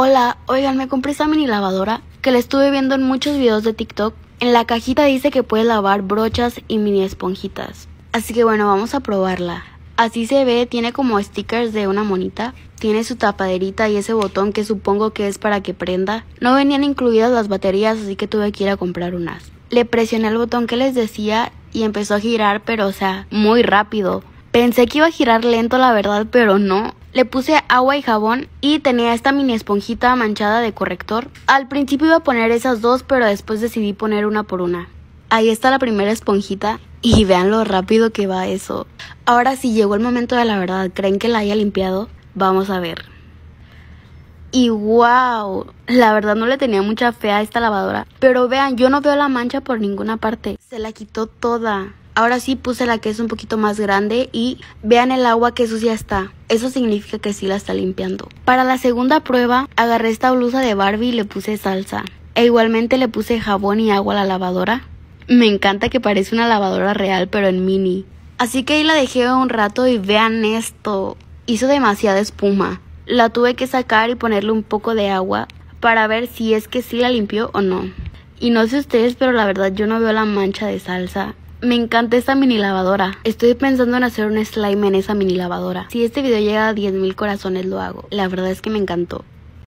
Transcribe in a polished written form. Hola, oigan, me compré esta mini lavadora que la estuve viendo en muchos videos de TikTok. En la cajita dice que puedes lavar brochas y mini esponjitas. Así que bueno, vamos a probarla. Así se ve, tiene como stickers de una monita. Tiene su tapaderita y ese botón que supongo que es para que prenda. No venían incluidas las baterías, así que tuve que ir a comprar unas. Le presioné el botón que les decía y empezó a girar, pero o sea, muy rápido. Pensé que iba a girar lento la verdad, pero no. Le puse agua y jabón y tenía esta mini esponjita manchada de corrector. Al principio iba a poner esas dos, pero después decidí poner una por una. Ahí está la primera esponjita y vean lo rápido que va eso. Ahora sí llegó el momento de la verdad. ¿Creen que la haya limpiado? Vamos a ver. Y wow, la verdad no le tenía mucha fe a esta lavadora. Pero vean, yo no veo la mancha por ninguna parte. Se la quitó toda. Ahora sí puse la que es un poquito más grande y vean el agua que sucia está. Eso significa que sí la está limpiando. Para la segunda prueba agarré esta blusa de Barbie y le puse salsa. E igualmente le puse jabón y agua a la lavadora. Me encanta que parece una lavadora real pero en mini. Así que ahí la dejé un rato y vean esto. Hizo demasiada espuma. La tuve que sacar y ponerle un poco de agua para ver si es que sí la limpió o no. Y no sé ustedes, pero la verdad yo no veo la mancha de salsa. Me encanta esta mini lavadora. Estoy pensando en hacer un slime en esa mini lavadora. Si este video llega a 10,000 corazones lo hago. La verdad es que me encantó.